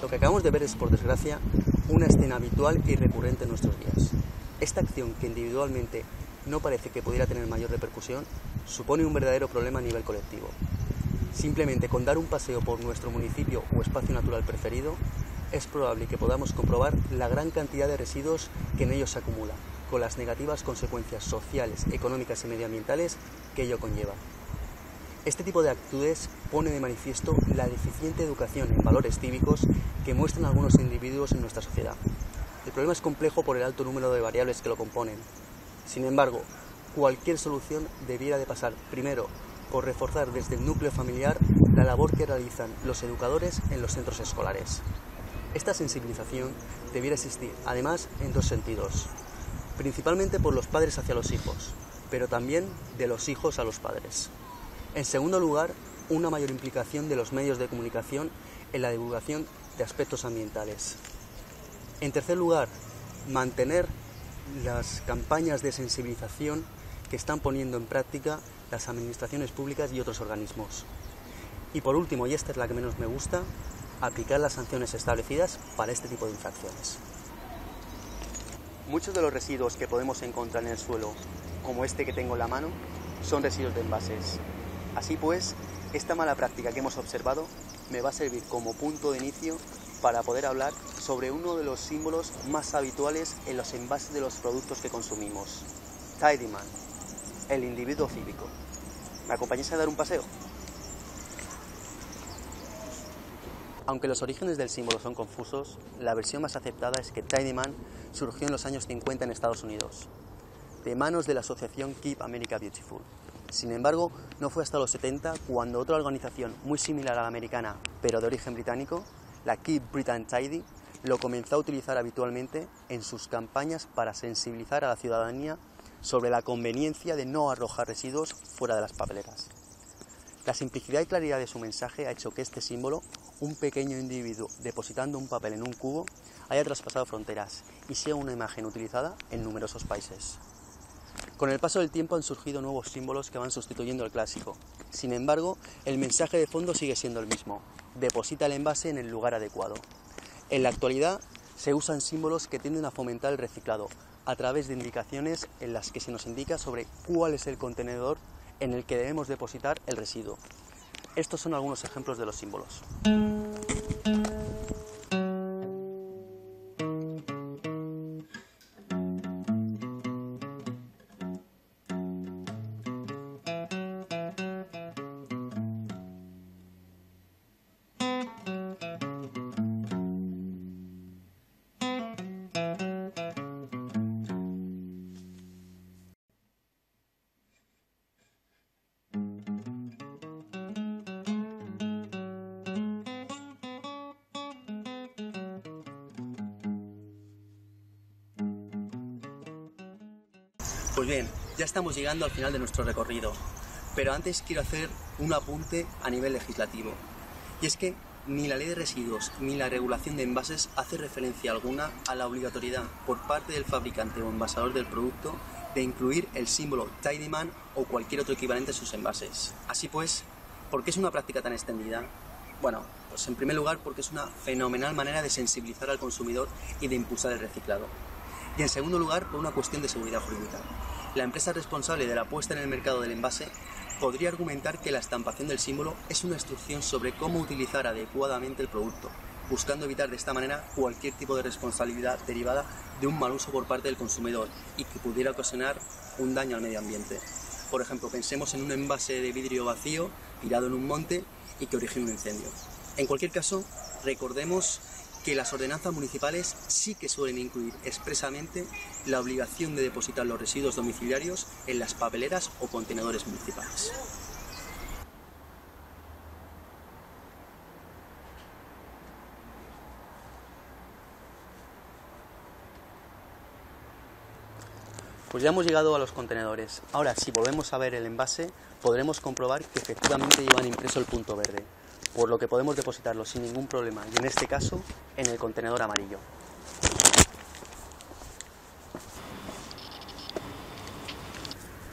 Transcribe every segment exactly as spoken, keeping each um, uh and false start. Lo que acabamos de ver es, por desgracia, una escena habitual y recurrente en nuestros días. Esta acción, que individualmente no parece que pudiera tener mayor repercusión, supone un verdadero problema a nivel colectivo. Simplemente con dar un paseo por nuestro municipio o espacio natural preferido, es probable que podamos comprobar la gran cantidad de residuos que en ellos se acumulan, con las negativas consecuencias sociales, económicas y medioambientales que ello conlleva. Este tipo de actitudes pone de manifiesto la deficiente educación en valores cívicos que muestran algunos individuos en nuestra sociedad. El problema es complejo por el alto número de variables que lo componen. Sin embargo, cualquier solución debiera de pasar primero por reforzar desde el núcleo familiar la labor que realizan los educadores en los centros escolares. Esta sensibilización debiera existir, además, en dos sentidos, principalmente por los padres hacia los hijos, pero también de los hijos a los padres. En segundo lugar, una mayor implicación de los medios de comunicación en la divulgación de aspectos ambientales. En tercer lugar, mantener las campañas de sensibilización que están poniendo en práctica las administraciones públicas y otros organismos. Y por último, y esta es la que menos me gusta, aplicar las sanciones establecidas para este tipo de infracciones. Muchos de los residuos que podemos encontrar en el suelo, como este que tengo en la mano, son residuos de envases. Así pues, esta mala práctica que hemos observado me va a servir como punto de inicio para poder hablar sobre uno de los símbolos más habituales en los envases de los productos que consumimos. Tidyman, el individuo cívico. ¿Me acompañáis a dar un paseo? Aunque los orígenes del símbolo son confusos, la versión más aceptada es que Tidyman surgió en los años cincuenta en Estados Unidos, de manos de la asociación Keep America Beautiful. Sin embargo, no fue hasta los setenta cuando otra organización muy similar a la americana, pero de origen británico, la Keep Britain Tidy, lo comenzó a utilizar habitualmente en sus campañas para sensibilizar a la ciudadanía sobre la conveniencia de no arrojar residuos fuera de las papeleras. La simplicidad y claridad de su mensaje ha hecho que este símbolo, un pequeño individuo depositando un papel en un cubo, haya traspasado fronteras y sea una imagen utilizada en numerosos países. Con el paso del tiempo han surgido nuevos símbolos que van sustituyendo al clásico. Sin embargo, el mensaje de fondo sigue siendo el mismo: deposita el envase en el lugar adecuado. En la actualidad se usan símbolos que tienden a fomentar el reciclado, a través de indicaciones en las que se nos indica sobre cuál es el contenedor en el que debemos depositar el residuo. Estos son algunos ejemplos de los símbolos. Pues bien, ya estamos llegando al final de nuestro recorrido, pero antes quiero hacer un apunte a nivel legislativo. Y es que ni la Ley de Residuos ni la regulación de envases hace referencia alguna a la obligatoriedad por parte del fabricante o envasador del producto de incluir el símbolo Tidyman o cualquier otro equivalente en sus envases. Así pues, ¿por qué es una práctica tan extendida? Bueno, pues en primer lugar porque es una fenomenal manera de sensibilizar al consumidor y de impulsar el reciclado. Y en segundo lugar, por una cuestión de seguridad jurídica. La empresa responsable de la puesta en el mercado del envase podría argumentar que la estampación del símbolo es una instrucción sobre cómo utilizar adecuadamente el producto, buscando evitar de esta manera cualquier tipo de responsabilidad derivada de un mal uso por parte del consumidor y que pudiera ocasionar un daño al medio ambiente. Por ejemplo, pensemos en un envase de vidrio vacío tirado en un monte y que origine un incendio. En cualquier caso, recordemos que las ordenanzas municipales sí que suelen incluir expresamente la obligación de depositar los residuos domiciliarios en las papeleras o contenedores municipales. Pues ya hemos llegado a los contenedores. Ahora, si volvemos a ver el envase, podremos comprobar que efectivamente llevan impreso el punto verde, por lo que podemos depositarlo sin ningún problema, y en este caso, en el contenedor amarillo.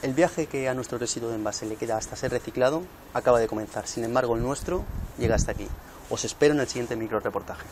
El viaje que a nuestro residuo de envase le queda hasta ser reciclado acaba de comenzar, sin embargo el nuestro llega hasta aquí. Os espero en el siguiente micro reportaje.